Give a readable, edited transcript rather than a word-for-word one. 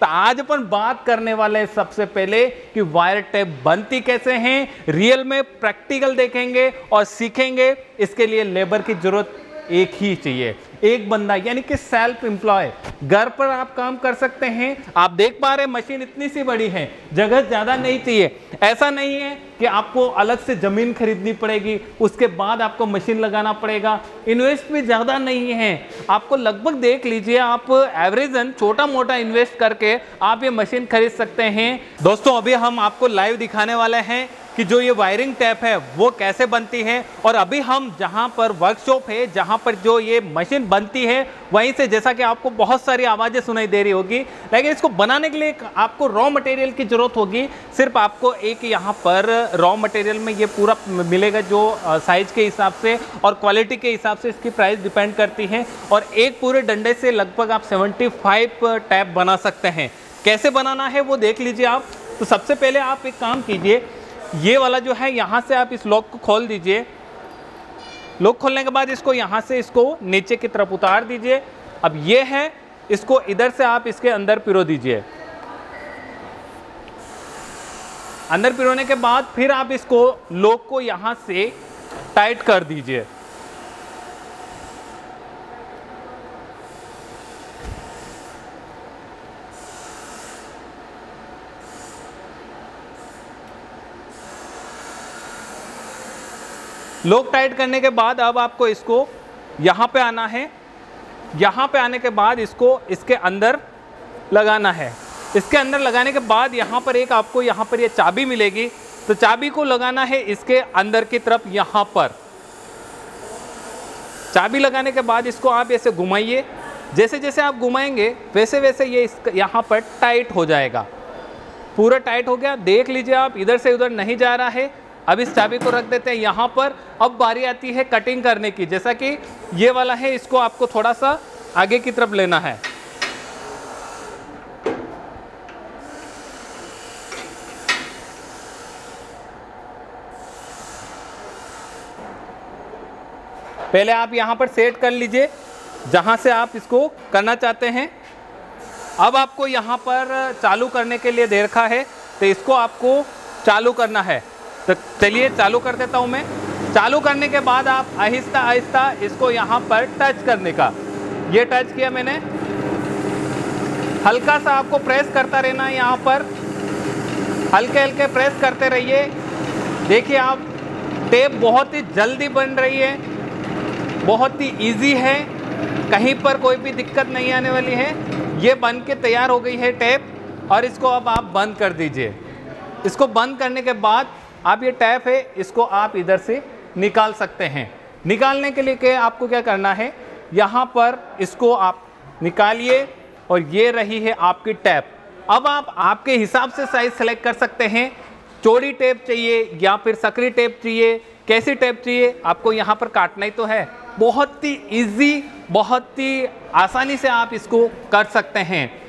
तो आज अपन बात करने वाले हैं सबसे पहले कि वायर टैप बनती कैसे हैं, रियल में प्रैक्टिकल देखेंगे और सीखेंगे। इसके लिए लेबर की जरूरत एक ही चाहिए, एक बंदा, यानी कि सेल्फ एम्प्लॉय। घर पर आप काम कर सकते हैं। आप देख पा रहे हैं मशीन इतनी सी बड़ी है, जगह ज़्यादा नहीं चाहिए। ऐसा नहीं है कि आपको अलग से ज़मीन खरीदनी पड़ेगी, उसके बाद आपको मशीन लगाना पड़ेगा। इन्वेस्ट भी ज़्यादा नहीं है, आपको लगभग देख लीजिए आप एवरेजन छोटा मोटा इन्वेस्ट करके आप ये मशीन खरीद सकते हैं। दोस्तों अभी हम आपको लाइव दिखाने वाले हैं कि जो ये वायरिंग टैप है वो कैसे बनती है। और अभी हम जहाँ पर वर्कशॉप है, जहाँ पर जो ये मशीन बनती है, वहीं से जैसा कि आपको बहुत सारी आवाज़ें सुनाई दे रही होगी, लेकिन इसको बनाने के लिए आपको रॉ मटेरियल की ज़रूरत होगी। सिर्फ आपको एक यहाँ पर रॉ मटेरियल में ये पूरा मिलेगा जो साइज़ के हिसाब से और क्वालिटी के हिसाब से इसकी प्राइस डिपेंड करती है। और एक पूरे डंडे से लगभग आप 75 टैप बना सकते हैं। कैसे बनाना है वो देख लीजिए आप। तो सबसे पहले आप एक काम कीजिए, ये वाला जो है यहाँ से आप इस लॉक को खोल दीजिए। लॉक खोलने के बाद इसको यहाँ से इसको नीचे की तरफ उतार दीजिए। अब ये है, इसको इधर से आप इसके अंदर पिरो दीजिए। अंदर पिरोने के बाद फिर आप इसको लॉक को यहाँ से टाइट कर दीजिए। लॉक टाइट करने के बाद अब आपको इसको यहाँ पे आना है। यहाँ पे आने के बाद इसको इसके अंदर लगाना है। इसके अंदर लगाने के बाद यहाँ पर एक आपको यहाँ पर ये चाबी मिलेगी, तो चाबी को लगाना है इसके अंदर की तरफ। यहाँ पर चाबी लगाने के बाद इसको आप ऐसे घुमाइए। जैसे जैसे आप घुमाएंगे वैसे वैसे ये यहाँ पर टाइट हो जाएगा। पूरा टाइट हो गया, देख लीजिए आप, इधर से उधर नहीं जा रहा है। अब इस चाबी को रख देते हैं यहाँ पर। अब बारी आती है कटिंग करने की। जैसा कि ये वाला है, इसको आपको थोड़ा सा आगे की तरफ लेना है। पहले आप यहाँ पर सेट कर लीजिए जहाँ से आप इसको करना चाहते हैं। अब आपको यहाँ पर चालू करने के लिए दे रखा है, तो इसको आपको चालू करना है। तो चलिए चालू कर देता हूं मैं। चालू करने के बाद आप आहिस्ता आहिस्ता इसको यहाँ पर टच करने का, ये टच किया मैंने, हल्का सा आपको प्रेस करता रहना है। यहाँ पर हल्के हल्के प्रेस करते रहिए। देखिए आप, टेप बहुत ही जल्दी बन रही है, बहुत ही इजी है, कहीं पर कोई भी दिक्कत नहीं आने वाली है। ये बन के तैयार हो गई है टेप। और इसको अब आप बंद कर दीजिए। इसको बंद करने के बाद आप ये टैप है, इसको आप इधर से निकाल सकते हैं। निकालने के लिए आपको क्या करना है, यहाँ पर इसको आप निकालिए और ये रही है आपकी टैप। अब आप आपके हिसाब से साइज़ सेलेक्ट कर सकते हैं। चौड़ी टेप चाहिए या फिर सकरी टेप चाहिए, कैसी टेप चाहिए, आपको यहाँ पर काटना ही तो है। बहुत ही ईजी, बहुत ही आसानी से आप इसको कर सकते हैं।